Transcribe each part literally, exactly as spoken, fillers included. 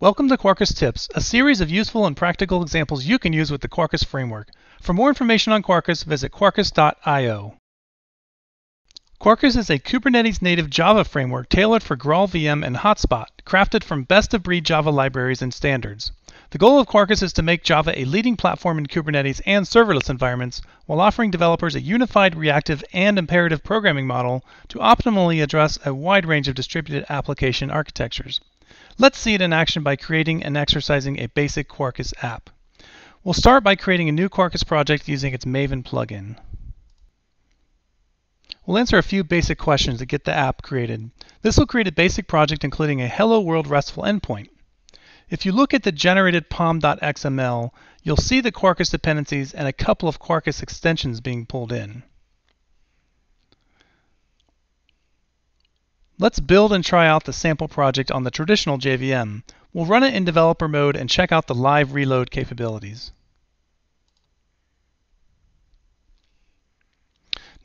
Welcome to Quarkus Tips, a series of useful and practical examples you can use with the Quarkus framework. For more information on Quarkus, visit quarkus dot i o. Quarkus is a Kubernetes-native Java framework tailored for GraalVM and HotSpot, crafted from best-of-breed Java libraries and standards. The goal of Quarkus is to make Java a leading platform in Kubernetes and serverless environments, while offering developers a unified reactive and imperative programming model to optimally address a wide range of distributed application architectures. Let's see it in action by creating and exercising a basic Quarkus app. We'll start by creating a new Quarkus project using its Maven plugin. We'll answer a few basic questions to get the app created. This will create a basic project including a Hello World RESTful endpoint. If you look at the generated pom dot x m l, you'll see the Quarkus dependencies and a couple of Quarkus extensions being pulled in. Let's build and try out the sample project on the traditional J V M. We'll run it in developer mode and check out the live reload capabilities.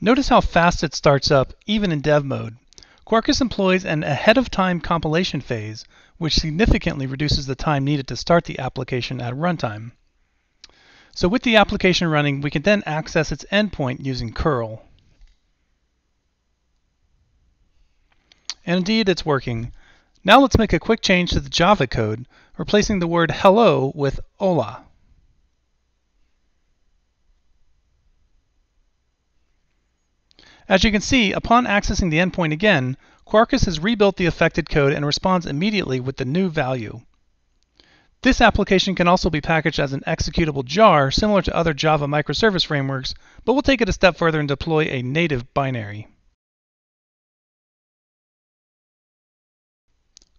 Notice how fast it starts up, even in dev mode. Quarkus employs an ahead-of-time compilation phase, which significantly reduces the time needed to start the application at runtime. So with the application running, we can then access its endpoint using curl. And indeed, it's working. Now let's make a quick change to the Java code, replacing the word hello with hola. As you can see, upon accessing the endpoint again, Quarkus has rebuilt the affected code and responds immediately with the new value. This application can also be packaged as an executable jar, similar to other Java microservice frameworks, but we'll take it a step further and deploy a native binary.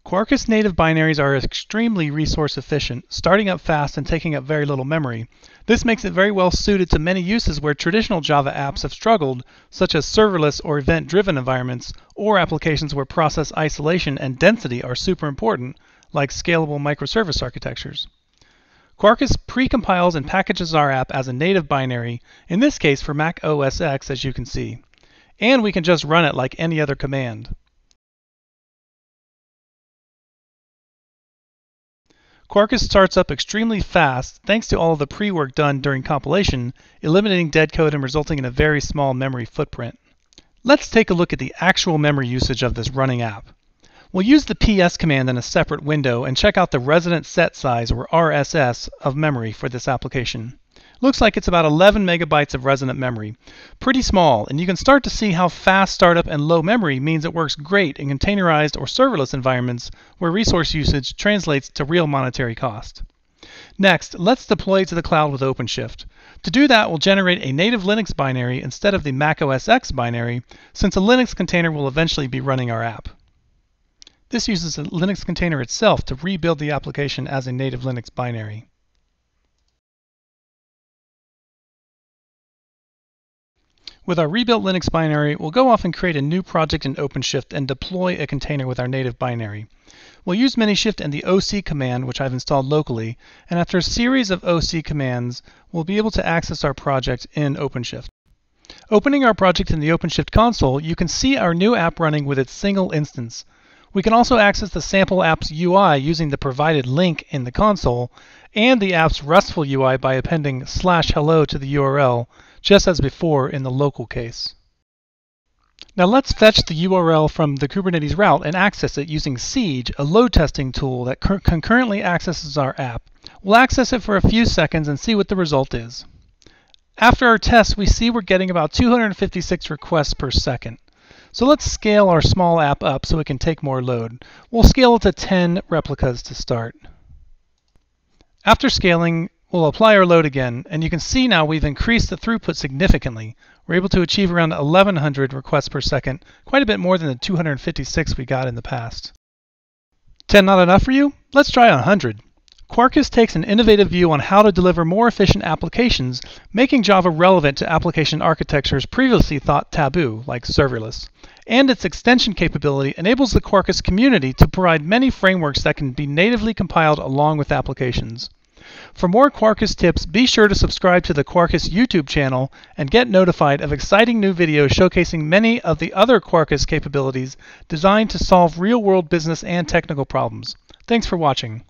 Quarkus native binaries are extremely resource efficient, starting up fast and taking up very little memory. This makes it very well suited to many uses where traditional Java apps have struggled, such as serverless or event-driven environments, or applications where process isolation and density are super important, like scalable microservice architectures. Quarkus pre-compiles and packages our app as a native binary, in this case for Mac O S X, as you can see. And we can just run it like any other command. Quarkus starts up extremely fast thanks to all of the pre-work done during compilation, eliminating dead code and resulting in a very small memory footprint. Let's take a look at the actual memory usage of this running app. We'll use the P S command in a separate window and check out the resident set size, or R S S, of memory for this application. Looks like it's about eleven megabytes of resident memory. Pretty small, and you can start to see how fast startup and low memory means it works great in containerized or serverless environments where resource usage translates to real monetary cost. Next, let's deploy to the cloud with OpenShift. To do that, we'll generate a native Linux binary instead of the Mac O S X binary, since a Linux container will eventually be running our app. This uses a Linux container itself to rebuild the application as a native Linux binary. With our rebuilt Linux binary, we'll go off and create a new project in OpenShift and deploy a container with our native binary. We'll use Minishift and the O C command, which I've installed locally, and after a series of O C commands, we'll be able to access our project in OpenShift. Opening our project in the OpenShift console, you can see our new app running with its single instance. We can also access the sample app's U I using the provided link in the console, and the app's RESTful U I by appending slash hello to the U R L, just as before in the local case. Now let's fetch the U R L from the Kubernetes route and access it using Siege, a load testing tool that concurrently accesses our app. We'll access it for a few seconds and see what the result is. After our test, we see we're getting about two hundred fifty-six requests per second. So let's scale our small app up so it can take more load. We'll scale it to ten replicas to start. After scaling, we'll apply our load again, and you can see now we've increased the throughput significantly. We're able to achieve around eleven hundred requests per second, quite a bit more than the two hundred fifty-six we got in the past. ten not enough for you? Let's try one hundred. Quarkus takes an innovative view on how to deliver more efficient applications, making Java relevant to application architectures previously thought taboo, like serverless. And its extension capability enables the Quarkus community to provide many frameworks that can be natively compiled along with applications. For more Quarkus tips, be sure to subscribe to the Quarkus YouTube channel and get notified of exciting new videos showcasing many of the other Quarkus capabilities designed to solve real-world business and technical problems. Thanks for watching.